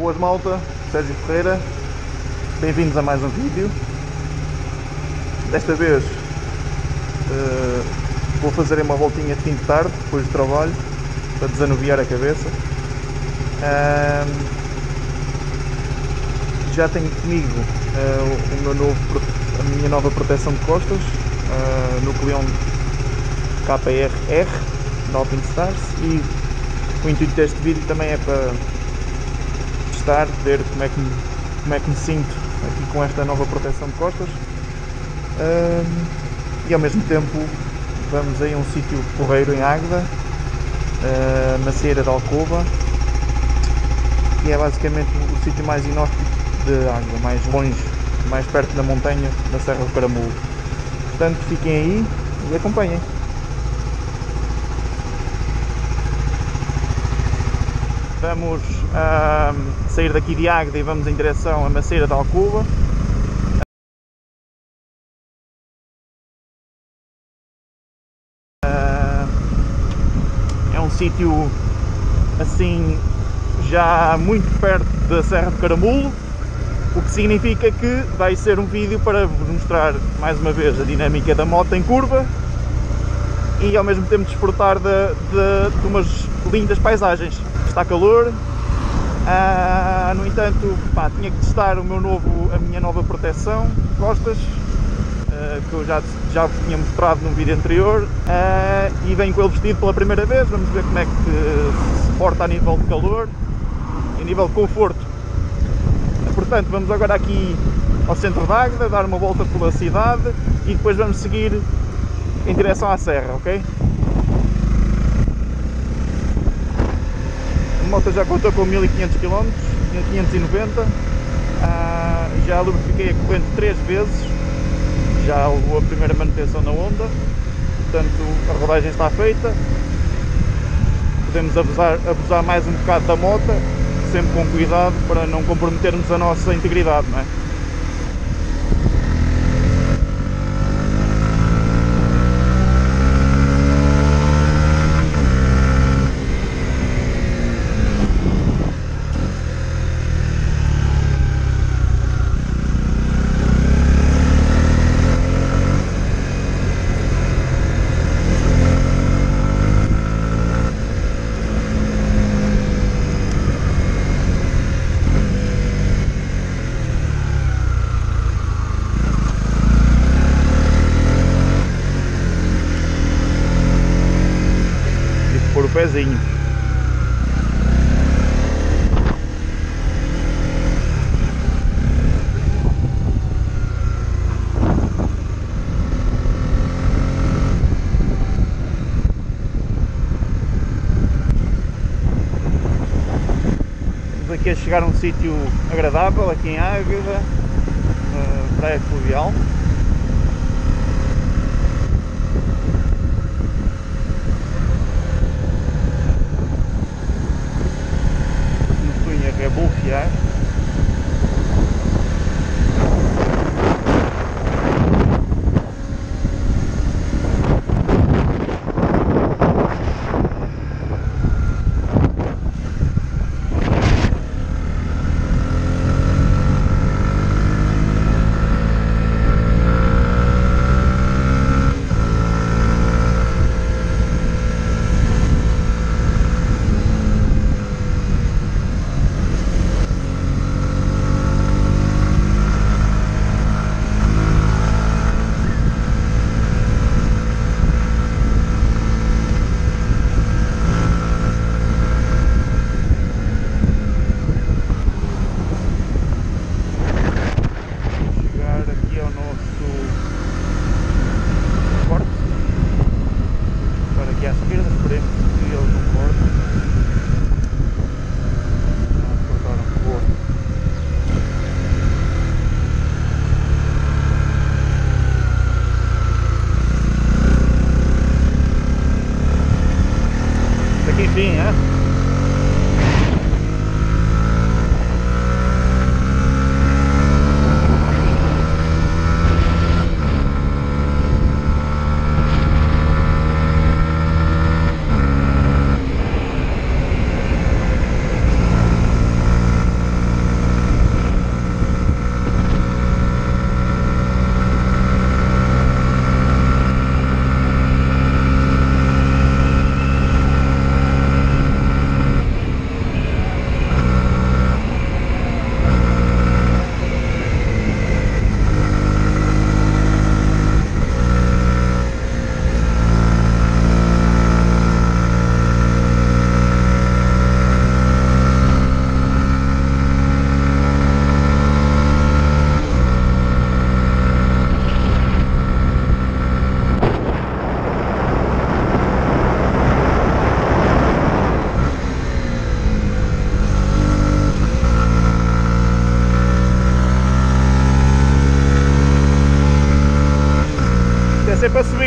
Boas malta, Sérgio Ferreira, bem-vindos a mais um vídeo. Desta vez vou fazer uma voltinha de fim de tarde, depois do trabalho, para desanuviar a cabeça. Já tenho comigo a minha nova proteção de costas, Nucleon KPR-R da Stars, e o intuito deste vídeo também é para testar, ver como é que me sinto aqui com esta nova proteção de costas, e ao mesmo tempo vamos aí a um sítio porreiro em Águeda, Macieira de Alcôba, que é basicamente o sítio mais inóspito de Águeda, mais longe, mais perto da montanha, da Serra do Caramulo. Portanto, fiquem aí e acompanhem. Vamos sair daqui de Águeda e vamos em direção a Macieira de Alcôba. É um sítio assim já muito perto da Serra do Caramulo, o que significa que vai ser um vídeo para vos mostrar mais uma vez a dinâmica da moto em curva e ao mesmo tempo desfrutar de umas lindas paisagens. Está calor, no entanto, tinha que testar a minha nova proteção de costas, que eu já vos tinha mostrado num vídeo anterior, e venho com ele vestido pela primeira vez. Vamos ver como é que se porta a nível de calor e a nível de conforto. Portanto, vamos agora aqui ao centro de Águeda, dar uma volta pela cidade e depois vamos seguir em direção à serra, ok? A moto já contou com 1500 km, 1590, já lubrifiquei a corrente 3 vezes, já levou a primeira manutenção na Honda, portanto a rodagem está feita. Podemos abusar mais um bocado da moto, sempre com cuidado para não comprometermos a nossa integridade, não é? Pezinho. Estamos aqui a chegar a um sítio agradável aqui em Águeda, praia fluvial.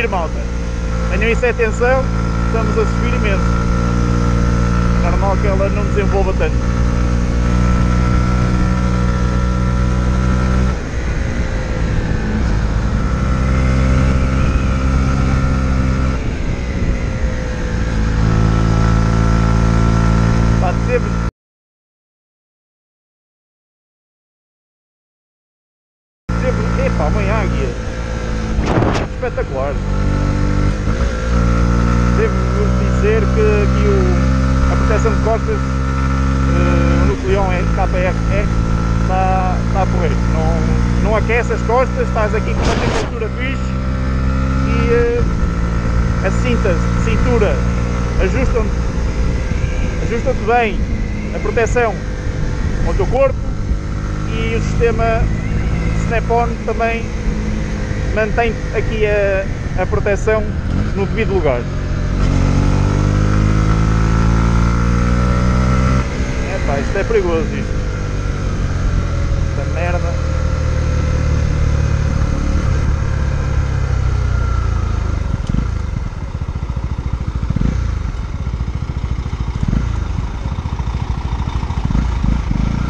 subir, malta. Tenham isso em atenção, estamos a subir imenso. Normal que ela não desenvolva tanto. Pá, sempre. Epá, uma águia espetacular. Devo-vos dizer que aqui a proteção de costas, o Nucleon KPR-R está a correr, não aquece as costas, estás aqui com uma temperatura fixe e a cinta de cintura ajusta-te bem a proteção ao teu corpo e o sistema Snap-on também mantém aqui a proteção no devido lugar. Epá, isto é perigoso, isto. Esta merda.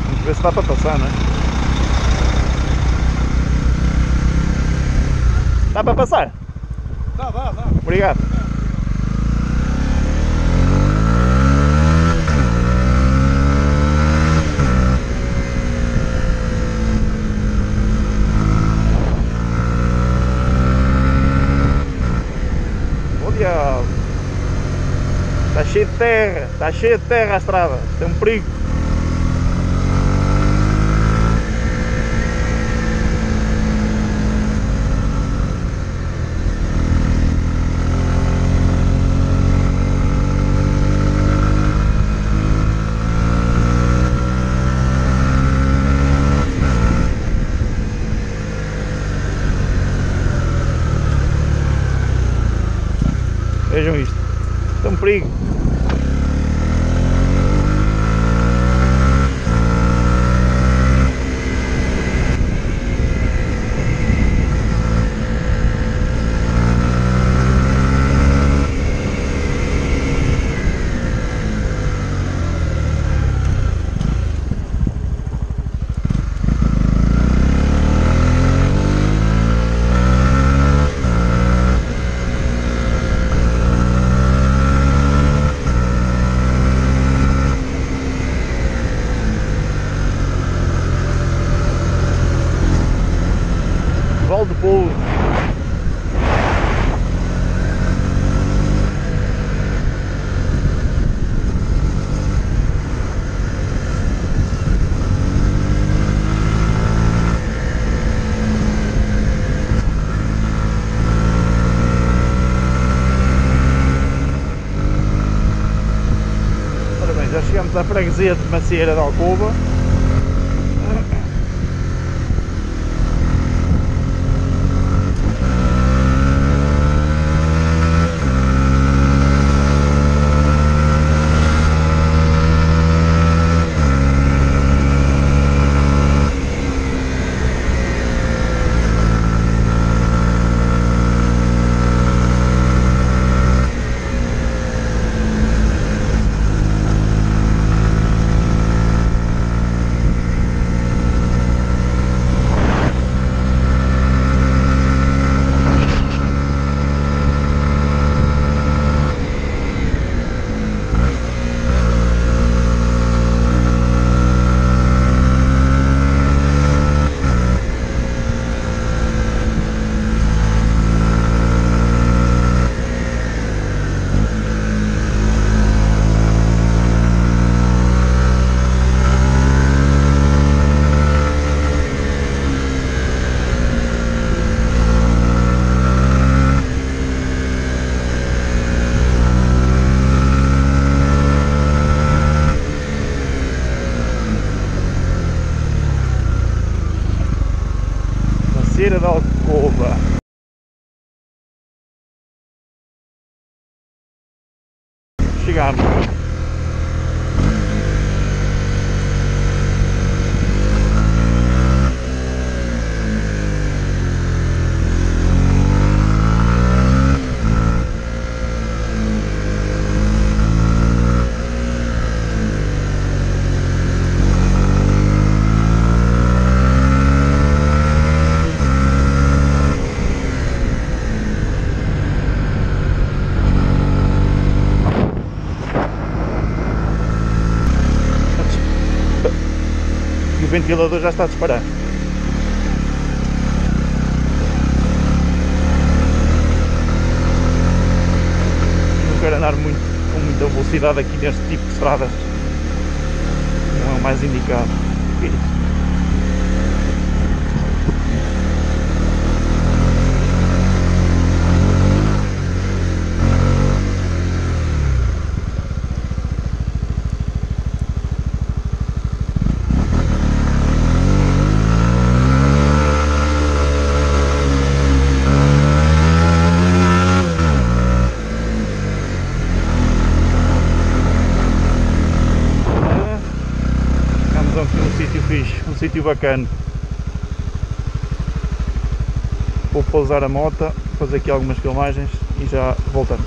Vamos ver se dá para passar, não é? Dá para passar? Dá. Obrigado. Olha, está cheio de terra a estrada, tem um perigo. Vejam isto, é um perigo. Já chegamos à freguesia de Macieira de Alcôba. Macieira de Alcôba. Chegámos. ventilador já está a disparar. Não quero andar muito, com muita velocidade aqui neste tipo de estradas, não é o mais indicado. Sítio bacana. Vou pousar a moto, fazer aqui algumas filmagens e já voltamos.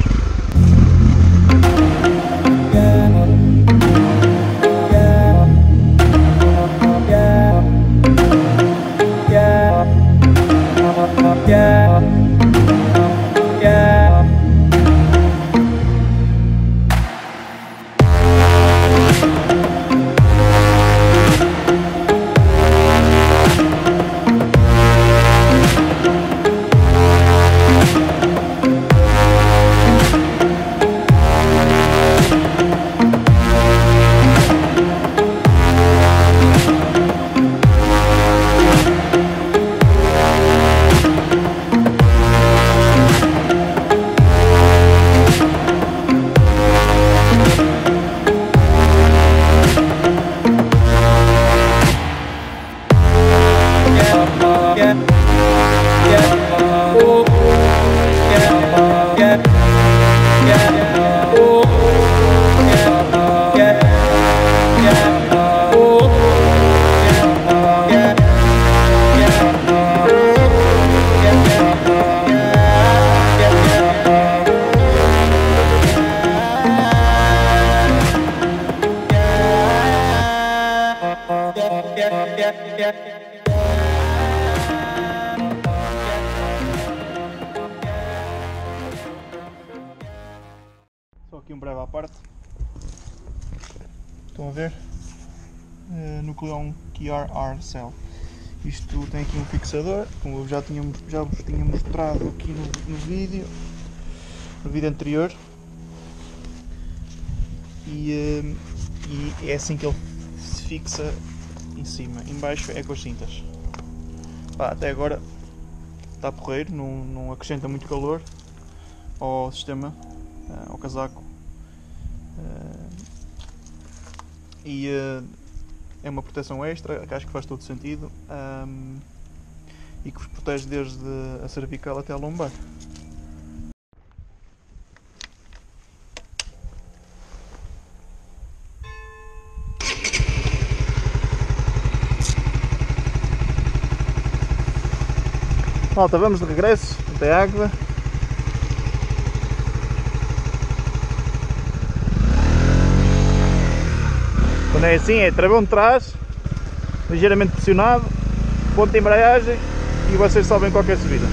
Só aqui um breve à parte. Estão a ver? Nucleon KPR-R. Isto tem aqui um fixador, como eu já vos tinha mostrado aqui no vídeo anterior. E é assim que ele se fixa em cima. Em baixo é com as cintas. Pá, até agora está porreiro, não acrescenta muito calor ao sistema, ao casaco, e é uma proteção extra que acho que faz todo sentido, e que vos protege desde a cervical até a lombar. Malta, vamos de regresso até Águeda. Quando é assim é travão de trás, ligeiramente pressionado, ponto de embreagem e vocês sobem qualquer subida.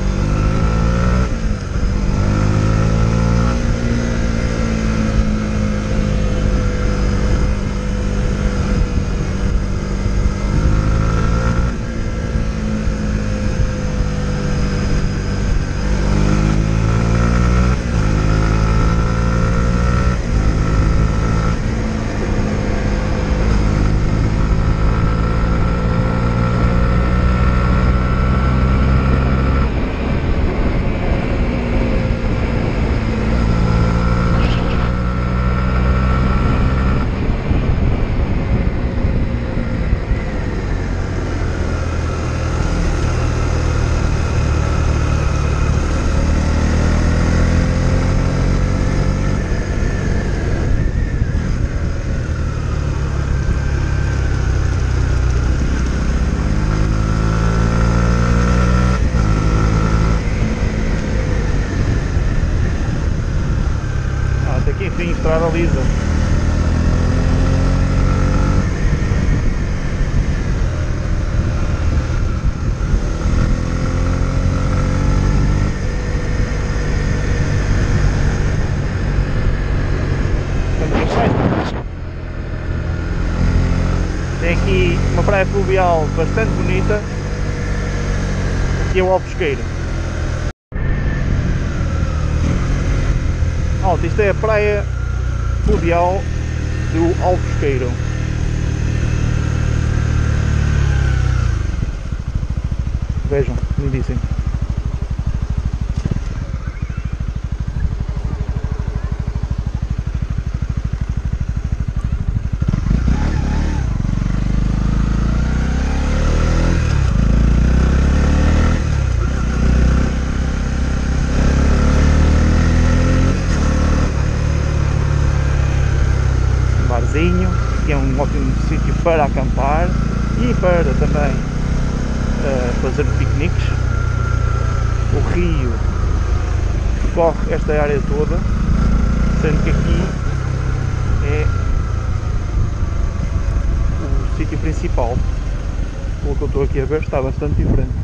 Tem aqui uma praia fluvial bastante bonita. Aqui é o Alpesqueiro. Alto, isto é a praia fluvial do Alpesqueiro. Vejam, lindíssimo. Barzinho, que é um ótimo sítio para acampar e para também fazer piqueniques. O rio corre esta área toda, sendo que aqui é o sítio principal. O que eu estou aqui a ver está bastante diferente.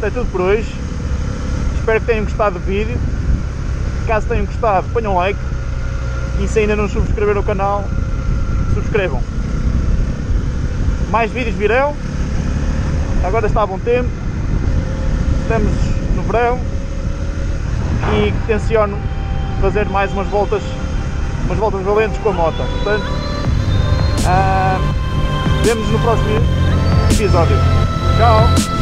É tudo por hoje, espero que tenham gostado do vídeo. Caso tenham gostado, ponham like e se ainda não subscreveram o canal, subscrevam. Mais vídeos virão, agora está a bom tempo, estamos no verão e tenciono fazer mais umas voltas valentes com a moto. Portanto, vemos-nos no próximo episódio. Tchau!